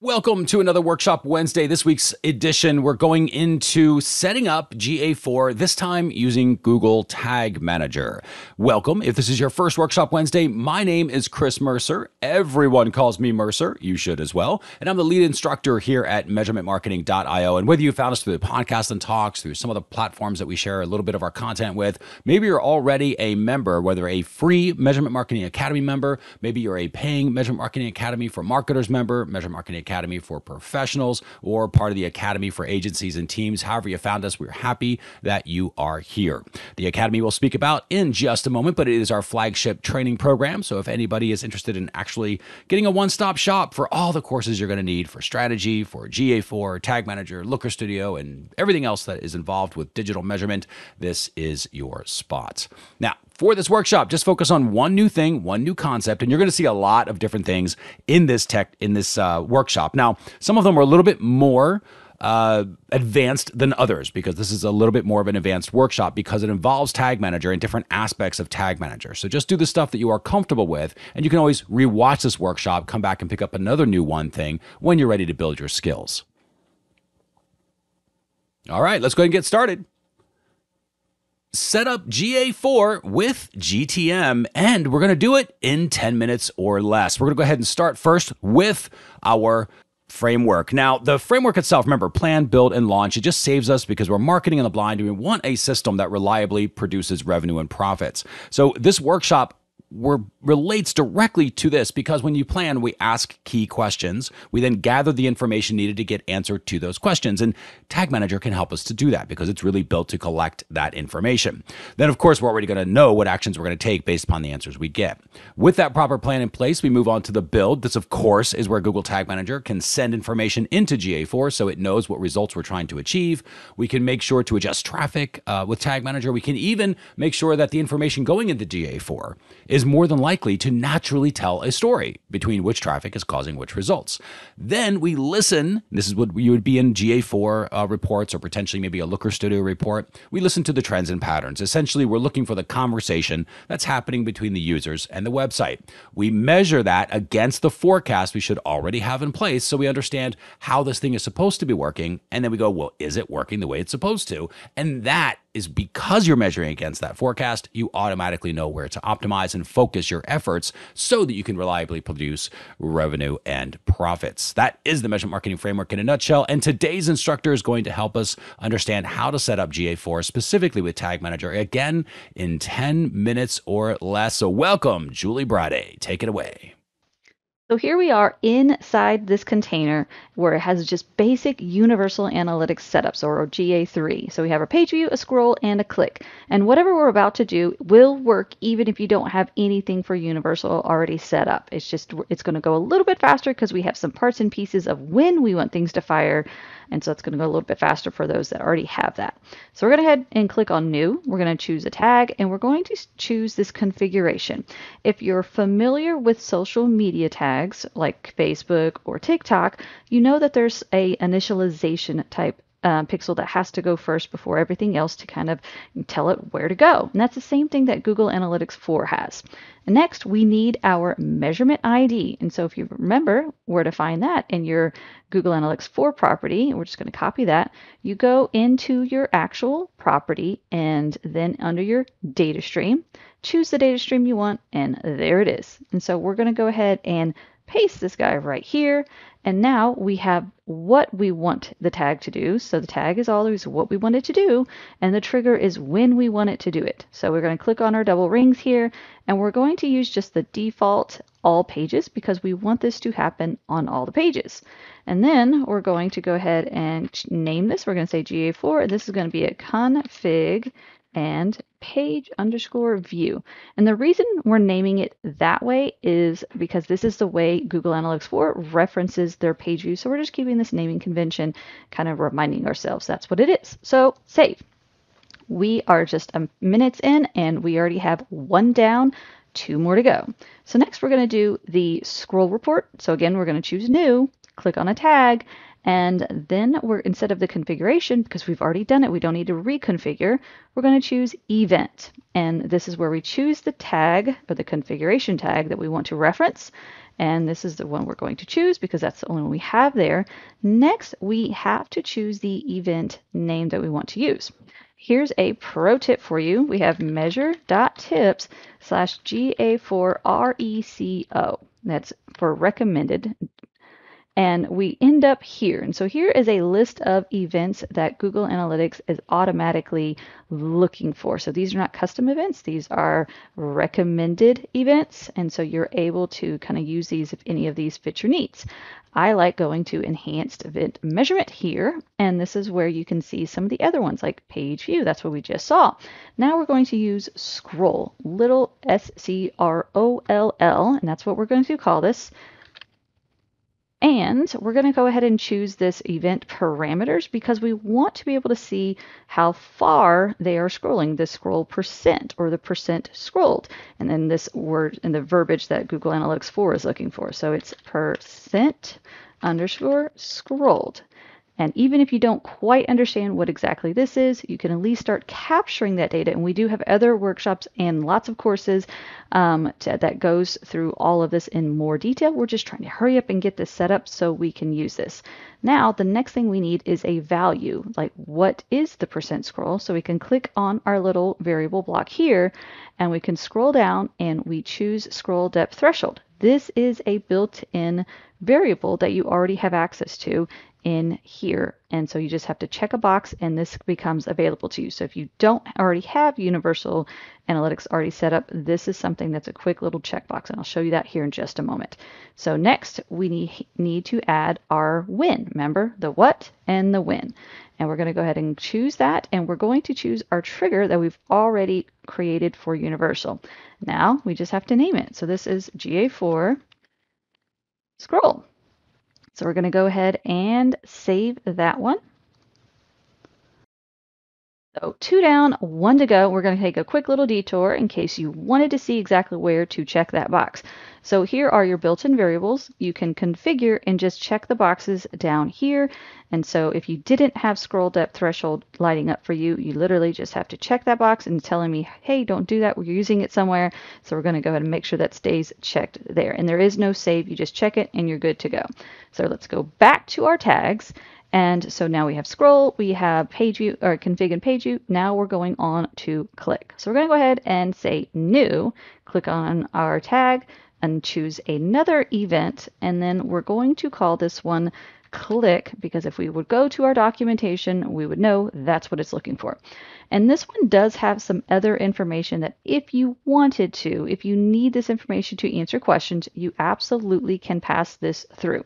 Welcome to another Workshop Wednesday. This week's edition, we're going into setting up GA4, this time using Google Tag Manager. Welcome. If this is your first Workshop Wednesday, my name is Chris Mercer. Everyone calls me Mercer. You should as well. And I'm the lead instructor here at measurementmarketing.io. And whether you found us through the podcast and talks, through some of the platforms that we share a little bit of our content with, maybe you're already a member, whether a free Measurement Marketing Academy member, maybe you're a paying Measurement Marketing Academy for Marketers member, Measurement Marketing Academy for Professionals, or part of the Academy for Agencies and Teams. However you found us, we're happy that you are here. The Academy we'll speak about in just a moment, but it is our flagship training program. So if anybody is interested in actually getting a one-stop shop for all the courses you're going to need for strategy, for GA4, Tag Manager, Looker Studio, and everything else that is involved with digital measurement, this is your spot. Now, for this workshop, just focus on one new thing, one new concept, and you're going to see a lot of different things in this workshop. Now, some of them are a little bit more advanced than others because this is a little bit more of an advanced workshop because it involves Tag Manager and different aspects of Tag Manager. So just do the stuff that you are comfortable with, and you can always rewatch this workshop, come back and pick up another new one thing when you're ready to build your skills. All right, let's go ahead and get started. Set up GA4 with GTM, and we're going to do it in 10 minutes or less. We're going to go ahead and start first with our framework. Now, the framework itself, remember, plan, build, and launch, it just saves us because we're marketing in the blind, and we want a system that reliably produces revenue and profits. So this workshop relates directly to this because when you plan, we ask key questions. We then gather the information needed to get answer to those questions. And Tag Manager can help us to do that because it's really built to collect that information. Then, of course, we're already going to know what actions we're going to take based upon the answers we get. With that proper plan in place, we move on to the build. This, of course, is where Google Tag Manager can send information into GA4 so it knows what results we're trying to achieve. We can make sure to adjust traffic with Tag Manager. We can even make sure that the information going into GA4 is more than likely to naturally tell a story between which traffic is causing which results. Then we listen. This is what you would be in GA4 reports or potentially maybe a Looker Studio report. We listen to the trends and patterns. Essentially, we're looking for the conversation that's happening between the users and the website. We measure that against the forecast we should already have in place so we understand how this thing is supposed to be working. And then we go, well, is it working the way it's supposed to? And that is because you're measuring against that forecast, you automatically know where to optimize and focus your efforts so that you can reliably produce revenue and profits. That is the Measurement Marketing Framework in a nutshell. And today's instructor is going to help us understand how to set up GA4 specifically with Tag Manager, again, in 10 minutes or less. So welcome, Julie Brade. Take it away. So here we are inside this container where it has just basic Universal Analytics setups, or GA3. So we have a page view, a scroll, and a click. And whatever we're about to do will work even if you don't have anything for Universal already set up. It's just, it's going to go a little bit faster because we have some parts and pieces of when we want things to fire. And so it's going to go a little bit faster for those that already have that. So we're going to head and click on new. We're going to choose a tag, and we're going to choose this configuration. If you're familiar with social media tags, like Facebook or TikTok, you know that there's a initialization type pixel that has to go first before everything else to kind of tell it where to go. And that's the same thing that Google Analytics 4 has. Next, we need our measurement ID. And so if you remember where to find that in your Google Analytics 4 property, and we're just going to copy that, you go into your actual property and then under your data stream, choose the data stream you want, and there it is. And so we're going to go ahead and paste this guy right here. And now we have what we want the tag to do. So the tag is always what we want it to do, and the trigger is when we want it to do it. So we're going to click on our double rings here, and we're going to use just the default all pages because we want this to happen on all the pages. And then we're going to go ahead and name this. We're going to say GA4, and this is going to be a config and page underscore view. And the reason we're naming it that way is because this is the way Google Analytics 4 references their page view. So we're just keeping this naming convention, kind of reminding ourselves that's what it is. So save. We are just minutes in, and we already have one down, two more to go. So next we're going to do the scroll report. So again, we're going to choose new, click on a tag, and then we're, instead of the configuration, because we've already done it, we don't need to reconfigure, we're going to choose event. And this is where we choose the tag or the configuration tag that we want to reference. And this is the one we're going to choose because that's the only one we have there. Next, we have to choose the event name that we want to use. Here's a pro tip for you. We have measure.tips/GA4RECO. That's for recommended. And we end up here. And so here is a list of events that Google Analytics is automatically looking for. So these are not custom events. These are recommended events. And so you're able to kind of use these if any of these fit your needs. I like going to enhanced event measurement here. And this is where you can see some of the other ones like page view. That's what we just saw. Now we're going to use scroll, little SCROLL. And that's what we're going to call this. And we're going to go ahead and choose this event parameters because we want to be able to see how far they are scrolling, the scroll percent or the percent scrolled. And then this word and the verbiage that Google Analytics 4 is looking for. So it's %_scrolled. And even if you don't quite understand what exactly this is, you can at least start capturing that data. And we do have other workshops and lots of courses that goes through all of this in more detail. We're just trying to hurry up and get this set up so we can use this. Now, the next thing we need is a value, like what is the percent scroll? So we can click on our little variable block here, and we can scroll down and we choose scroll depth threshold. This is a built-in variable that you already have access to in here. And so you just have to check a box and this becomes available to you. So if you don't already have Universal Analytics already set up, this is something that's a quick little checkbox. And I'll show you that here in just a moment. So next we need to add our when. Remember the what and the when. And we're going to go ahead and choose that. And we're going to choose our trigger that we've already created for Universal. Now we just have to name it. So this is GA4 scroll. So we're going to go ahead and save that one. So 2 down, 1 to go. We're going to take a quick little detour in case you wanted to see exactly where to check that box. So here are your built-in variables. You can configure and just check the boxes down here. And so if you didn't have scroll depth threshold lighting up for you, you literally just have to check that box and telling me, hey, don't do that. We're using it somewhere. So we're going to go ahead and make sure that stays checked there. And there is no save. You just check it and you're good to go. So let's go back to our tags. And so now we have scroll, we have page view or config and page view. Now we're going on to click. So we're going to go ahead and say new, click on our tag and choose another event. And then we're going to call this one click because if we would go to our documentation, we would know that's what it's looking for. And this one does have some other information that if you wanted to, if you need this information to answer questions, you absolutely can pass this through.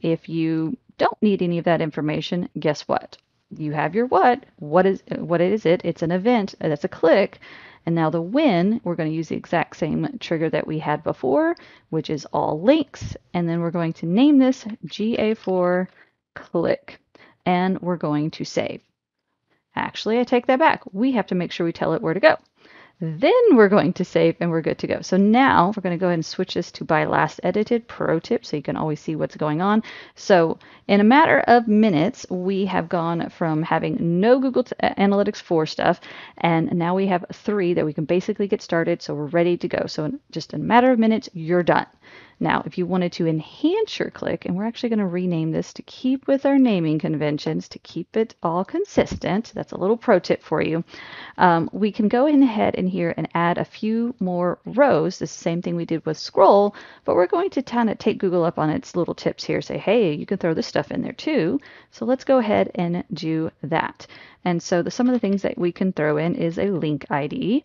If you don't need any of that information, guess what? You have your what. What is it? It's an event. That's a click. And now the when, we're going to use the exact same trigger that we had before, which is all links. And then we're going to name this GA4 click. And we're going to save. Actually, I take that back. We have to make sure we tell it where to go. Then we're going to save and we're good to go. So now we're going to go ahead and switch this to by last edited, pro tip, so you can always see what's going on. So in a matter of minutes, we have gone from having no Google Analytics 4 stuff, and now we have 3 that we can basically get started. So we're ready to go. So just in a matter of minutes, you're done. Now, if you wanted to enhance your click, and we're actually going to rename this to keep with our naming conventions, to keep it all consistent. That's a little pro tip for you. We can go ahead in here and add a few more rows. This is the same thing we did with scroll, but we're going to kind of take Google up on its little tips here. Say, hey, you can throw this stuff in there too. So let's go ahead and do that. And so some of the things that we can throw in is a link ID,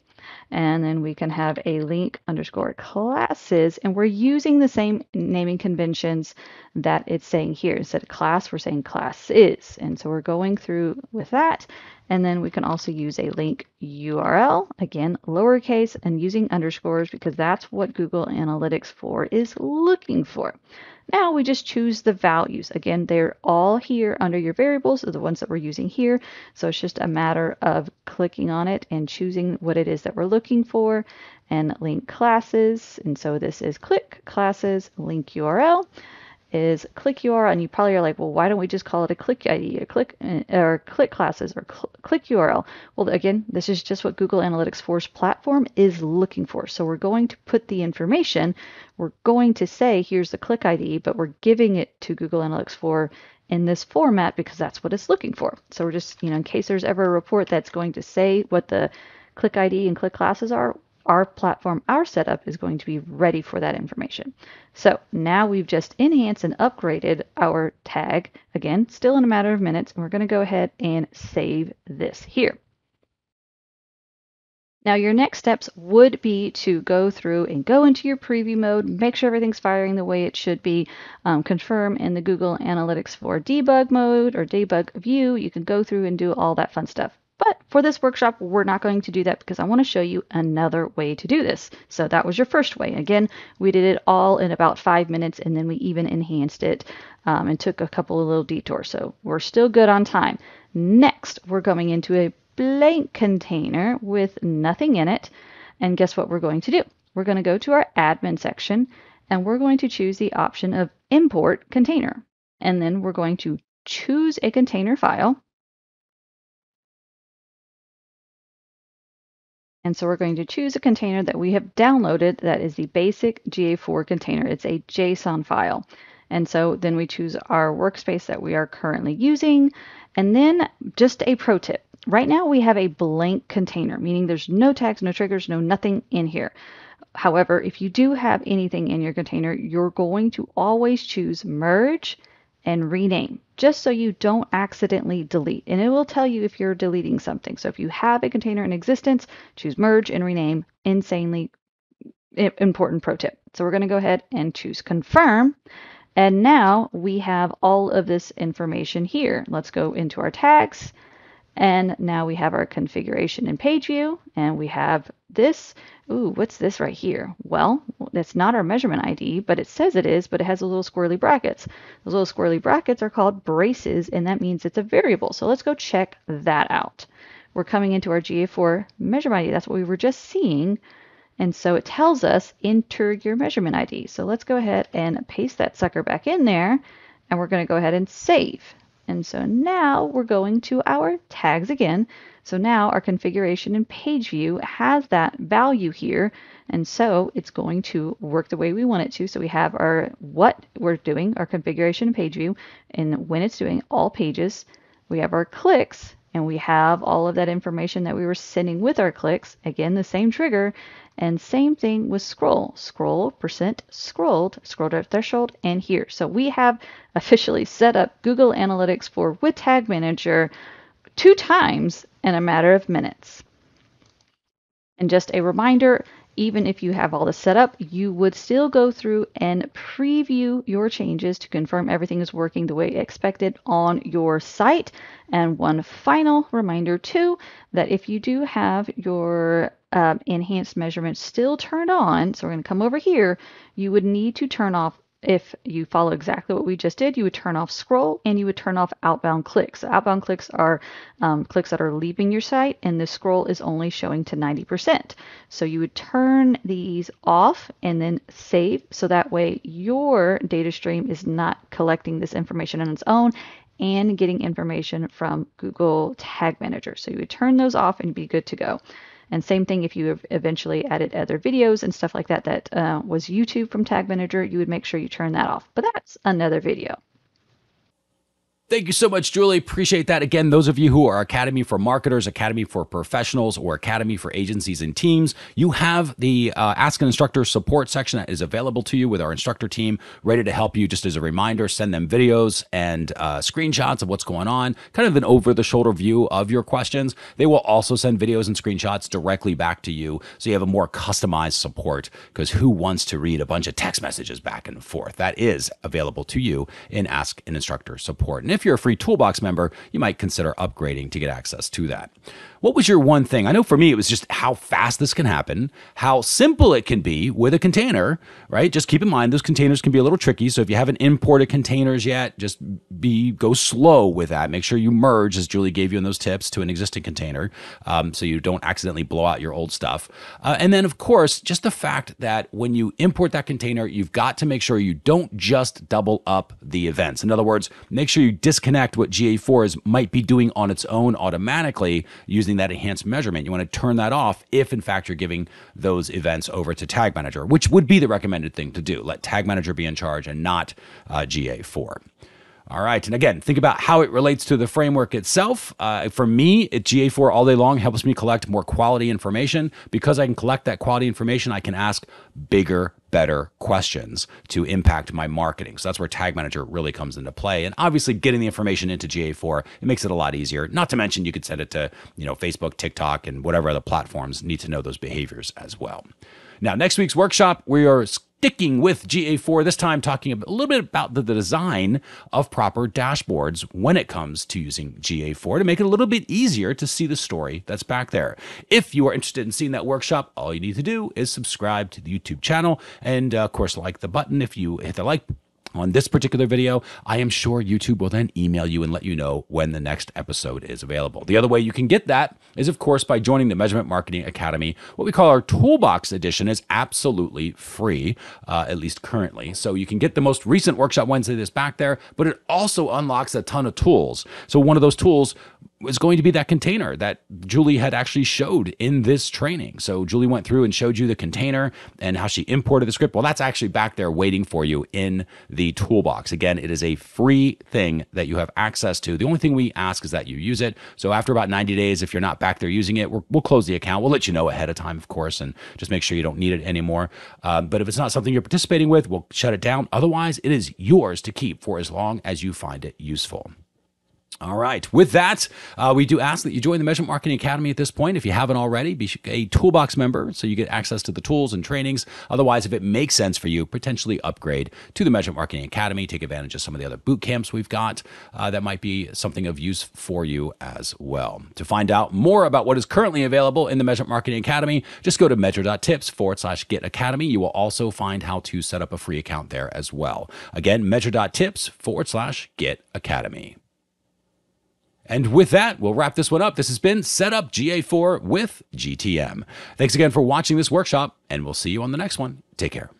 and then we can have a link_classes, and we're using the same naming conventions that it's saying here. Instead of class, we're saying classes. And so we're going through with that. And then we can also use a link URL, again, lowercase, and using underscores because that's what Google Analytics 4 is looking for. Now we just choose the values. Again, they're all here under your variables, are the ones that we're using here. So it's just a matter of clicking on it and choosing what it is that we're looking for and link classes. And so this is click classes, link URL. is click URL, and you probably are like, well, why don't we just call it a click ID, a click or click classes, or click URL? Well, again, this is just what Google Analytics 4's platform is looking for. So we're going to put the information, we're going to say, here's the click ID, but we're giving it to Google Analytics 4 in this format because that's what it's looking for. So we're just, in case there's ever a report that's going to say what the click ID and click classes are, our platform, our setup is going to be ready for that information. So now we've just enhanced and upgraded our tag, again, still in a matter of minutes, and we're going to go ahead and save this here. Now your next steps would be to go through and go into your preview mode, make sure everything's firing the way it should be, confirm in the Google Analytics 4 debug mode or debug view. You can go through and do all that fun stuff. But for this workshop, we're not going to do that because I want to show you another way to do this. So that was your first way. Again, we did it all in about 5 minutes, and then we even enhanced it and took a couple of little detours. So we're still good on time. Next, we're going into a blank container with nothing in it. And guess what we're going to do? We're going to go to our admin section, and we're going to choose the option of import container. And then we're going to choose a container file. And so we're going to choose a container that we have downloaded. That is the basic GA4 container. It's a JSON file. And so then we choose our workspace that we are currently using. And then just a pro tip. Right now we have a blank container, meaning there's no tags, no triggers, no nothing in here. However, if you do have anything in your container, you're going to always choose merge and rename, just so you don't accidentally delete. And it will tell you if you're deleting something. So if you have a container in existence, choose merge and rename. Insanely important pro tip. So we're going to go ahead and choose confirm. And now we have all of this information here. Let's go into our tags. And now we have our configuration and page view, and we have this. Ooh, what's this right here? Well, that's not our measurement ID, but it says it is, but it has a little squirrely brackets. Those little squirrely brackets are called braces, and that means it's a variable. So let's go check that out. We're coming into our GA4 measurement ID. That's what we were just seeing. And so it tells us enter your measurement ID. So let's go ahead and paste that sucker back in there, and we're going to go ahead and save. And so now we're going to our tags again. So now our configuration and page view has that value here. And so it's going to work the way we want it to. So we have our what we're doing, our configuration and page view, and when it's doing all pages, we have our clicks, and we have all of that information that we were sending with our clicks. Again, the same trigger, and same thing with scroll. Scroll, percent, scrolled, scrolled at threshold, and here. So we have officially set up Google Analytics 4 with Tag Manager 2 times in a matter of minutes. And just a reminder, even if you have all this set up, you would still go through and preview your changes to confirm everything is working the way expected on your site. And one final reminder too, that if you do have your enhanced measurements still turned on, so we're going to come over here, you would need to turn off, if you follow exactly what we just did, you would turn off scroll and you would turn off outbound clicks. So outbound clicks are clicks that are leaving your site, and the scroll is only showing to 90%. So you would turn these off and then save, so that way your data stream is not collecting this information on its own and getting information from Google Tag Manager. So you would turn those off and be good to go. And same thing if you eventually added other videos and stuff like that that was YouTube from Tag Manager, you would make sure you turn that off. But that's another video. Thank you so much, Julie. Appreciate that. Again, those of you who are Academy for Marketers, Academy for Professionals, or Academy for Agencies and Teams, you have the Ask an Instructor support section that is available to you with our instructor team ready to help you. Just as a reminder, send them videos and screenshots of what's going on, kind of an over-the-shoulder view of your questions. They will also send videos and screenshots directly back to you, so you have a more customized support, because who wants to read a bunch of text messages back and forth? That is available to you in Ask an Instructor support. And if you're a free Toolbox member, you might consider upgrading to get access to that. What was your one thing? I know for me, it was just how fast this can happen, how simple it can be with a container, right? Just keep in mind, those containers can be a little tricky. So if you haven't imported containers yet, just go slow with that. Make sure you merge, as Julie gave you in those tips, to an existing container so you don't accidentally blow out your old stuff. And then, of course, just the fact that when you import that container, you've got to make sure you don't just double up the events. In other words, make sure you disconnect what GA4 might be doing on its own automatically using that enhanced measurement. You want to turn that off if, in fact, you're giving those events over to Tag Manager, which would be the recommended thing to do. Let Tag Manager be in charge and not GA4. All right. And again, think about how it relates to the framework itself. For me, GA4 all day long helps me collect more quality information. Because I can collect that quality information, I can ask bigger, better questions to impact my marketing. So that's where Tag Manager really comes into play. And obviously getting the information into GA4, it makes it a lot easier. Not to mention you could send it to, Facebook, TikTok, and whatever other platforms need to know those behaviors as well. Now, next week's workshop, we are sticking with GA4, this time talking a little bit about the design of proper dashboards when it comes to using GA4 to make it a little bit easier to see the story that's back there. If you are interested in seeing that workshop, all you need to do is subscribe to the YouTube channel and, of course, like the button. If you hit the like button on this particular video, I am sure YouTube will then email you and let you know when the next episode is available. The other way you can get that is, of course, by joining the Measurement Marketing Academy. What we call our Toolbox Edition is absolutely free, at least currently. So you can get the most recent Workshop Wednesday that's back there, but it also unlocks a ton of tools. So one of those tools was going to be that container that Julie had actually showed in this training. So Julie went through and showed you the container and how she imported the script. Well, that's actually back there waiting for you in the Toolbox. Again, it is a free thing that you have access to. The only thing we ask is that you use it. So after about 90 days, if you're not back there using it, we'll close the account. We'll let you know ahead of time, of course, and just make sure you don't need it anymore. But if it's not something you're participating with, we'll shut it down. Otherwise, it is yours to keep for as long as you find it useful. All right. With that, we do ask that you join the Measurement Marketing Academy at this point. If you haven't already, be a Toolbox member so you get access to the tools and trainings. Otherwise, if it makes sense for you, potentially upgrade to the Measurement Marketing Academy. Take advantage of some of the other boot camps we've got that might be something of use for you as well. To find out more about what is currently available in the Measurement Marketing Academy, just go to measure.tips/getacademy. You will also find how to set up a free account there as well. Again, measure.tips/getacademy. And with that, we'll wrap this one up. This has been Set Up GA4 with GTM. Thanks again for watching this workshop, and we'll see you on the next one. Take care.